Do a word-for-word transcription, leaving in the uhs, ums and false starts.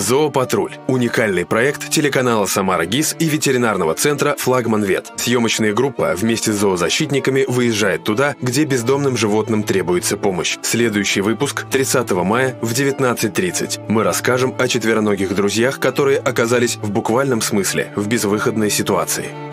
Зоопатруль – уникальный проект телеканала «Самара ГИС» и ветеринарного центра «Флагман Вет». Съемочная группа вместе с зоозащитниками выезжает туда, где бездомным животным требуется помощь. Следующий выпуск – тридцатого мая в девятнадцать тридцать. Мы расскажем о четвероногих друзьях, которые оказались в буквальном смысле в безвыходной ситуации.